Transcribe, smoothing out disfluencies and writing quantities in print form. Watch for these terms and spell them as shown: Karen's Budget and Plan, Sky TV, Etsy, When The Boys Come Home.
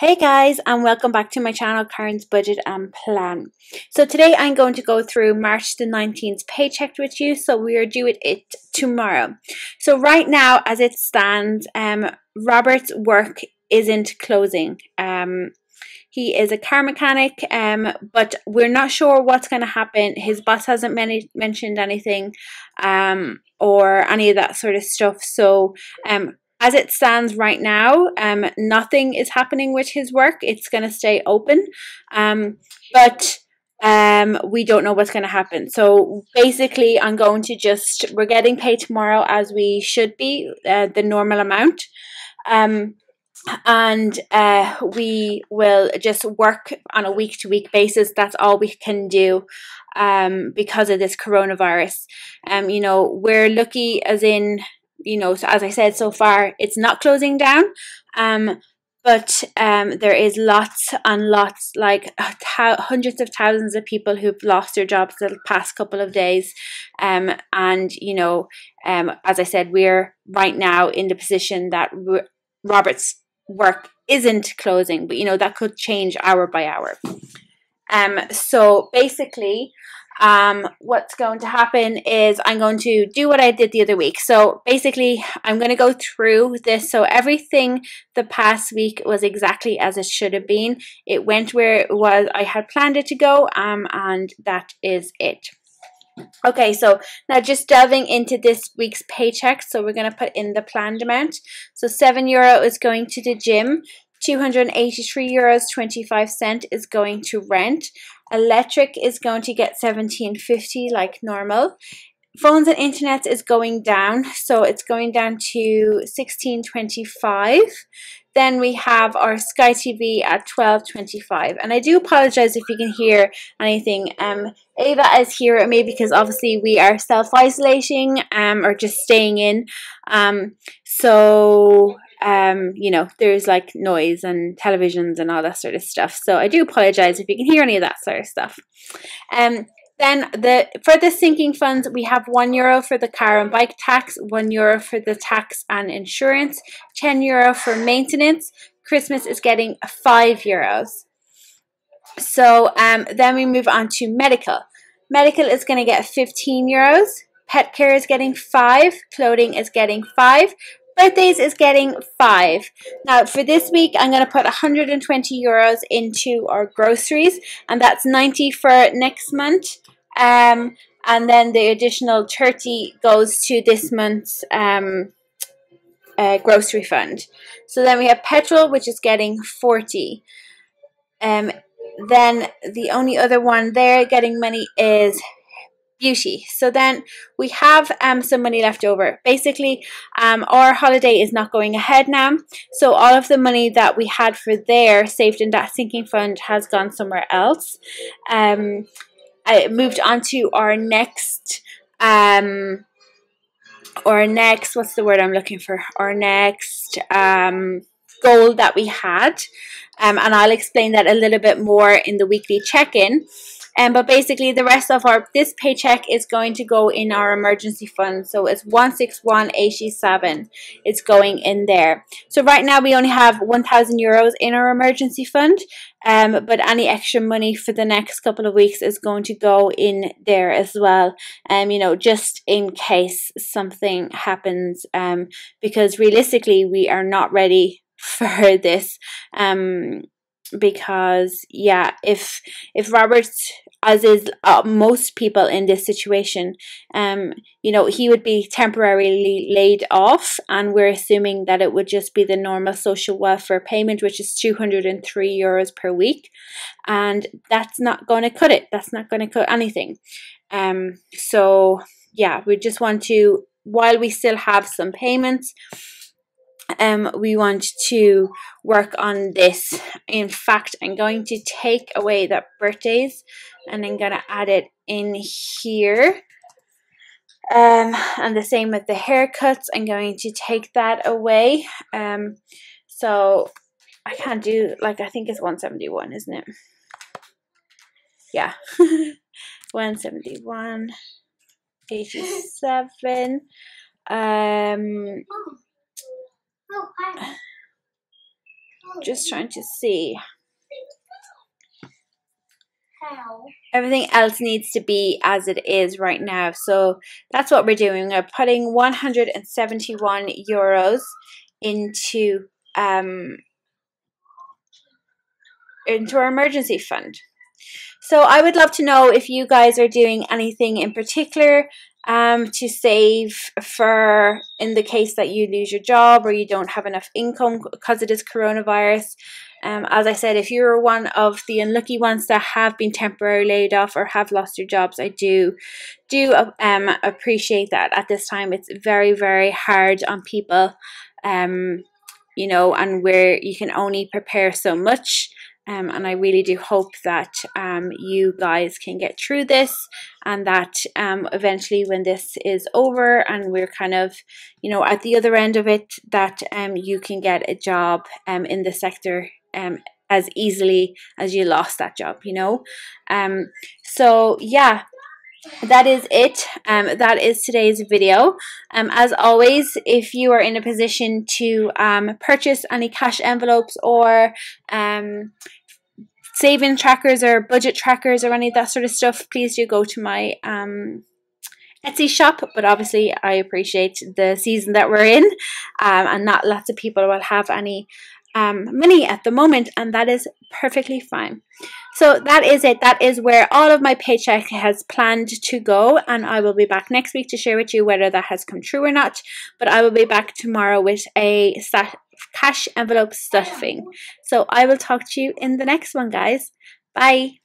Hey guys, and welcome back to my channel, Karen's Budget and Plan. So today I'm going to go through March the 19th paycheck with you. So we are due with it tomorrow. So right now, as it stands, Robert's work isn't closing. He is a car mechanic, but we're not sure what's going to happen. His boss hasn't mentioned anything or any of that sort of stuff. So as it stands right now, nothing is happening with his work. It's going to stay open, but we don't know what's going to happen. So basically, I'm going to just, we're getting paid tomorrow as we should be, the normal amount. And we will just work on a week-to-week basis. That's all we can do because of this coronavirus. You know, we're lucky as in, you know, so as I said, so far it's not closing down, but there is lots and lots, like hundreds of thousands of people who've lost their jobs the past couple of days, and you know, as I said, we're right now in the position that Robert's work isn't closing, but you know, that could change hour by hour. So basically, what's going to happen is I'm going to do what I did the other week. So basically, I'm going to go through this. So everything the past week was exactly as it should have been. It went where it was, I had planned it to go, and that is it. Okay, so now just delving into this week's paycheck. So we're going to put in the planned amount. So €7 is going to the gym. €283.25 is going to rent. Electric is going to get $17.50 like normal. Phones and internet is going down, so it's going down to $16.25. Then we have our Sky TV at $12.25. And I do apologize if you can hear anything. Ava is here at me because obviously we are self-isolating, or just staying in. You know, there's like noise and televisions and all that sort of stuff, so I do apologize if you can hear any of that sort of stuff. Then for the sinking funds, we have €1 for the car and bike tax, €1 for the tax and insurance, €10 for maintenance. Christmas is getting €5. So then we move on to medical. Medical is going to get €15. Pet care is getting $5. Clothing is getting $5. Birthdays is getting $5. Now for this week, I'm going to put €120 into our groceries, and that's €90 for next month, and then the additional €30 goes to this month's grocery fund. So then we have petrol, which is getting $40. Then the only other one there getting money is beauty. So then we have some money left over. Basically, our holiday is not going ahead now, so all of the money that we had for there saved in that sinking fund has gone somewhere else. I moved on to our next goal that we had, and I'll explain that a little bit more in the weekly check-in. But basically, the rest of this paycheck is going to go in our emergency fund. So it's 161.87. It's going in there. So right now we only have €1,000 in our emergency fund. But any extra money for the next couple of weeks is going to go in there as well. You know, just in case something happens. Because realistically, we are not ready for this. Because yeah, if Robert's, as is most people in this situation, you know, he would be temporarily laid off, and we're assuming that it would just be the normal social welfare payment, which is €203 per week, and that's not going to cut it. That's not going to cut anything. So yeah, we just want to, while we still have some payments, we want to work on this. In fact, I'm going to take away that birthdays, and I'm going to add it in here. And the same with the haircuts. I'm going to take that away. So I can't do, like, I think it's 171, isn't it? Yeah. 171.87. just trying to see. Everything else needs to be as it is right now. So that's what we're doing. We're putting 171 euros into our emergency fund. So I would love to know if you guys are doing anything in particular to save for in the case that you lose your job or you don't have enough income because of this coronavirus. As I said, if you're one of the unlucky ones that have been temporarily laid off or have lost your jobs, I do appreciate that. At this time, it's very, very hard on people, you know, and where you can only prepare so much. And I really do hope that you guys can get through this, and that eventually when this is over and we're kind of, you know, at the other end of it, that you can get a job in the sector as easily as you lost that job, you know. So yeah, that is it. That is today's video. As always, if you are in a position to purchase any cash envelopes or saving trackers or budget trackers or any of that sort of stuff, please do go to my Etsy shop. But obviously I appreciate the season that we're in, and not lots of people will have any money at the moment, and that is perfectly fine. So that is it. That is where all of my paycheck has planned to go, and I will be back next week to share with you whether that has come true or not. But I will be back tomorrow with a cash envelope stuffing. So I will talk to you in the next one, guys. Bye.